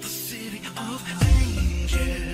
The city of angels.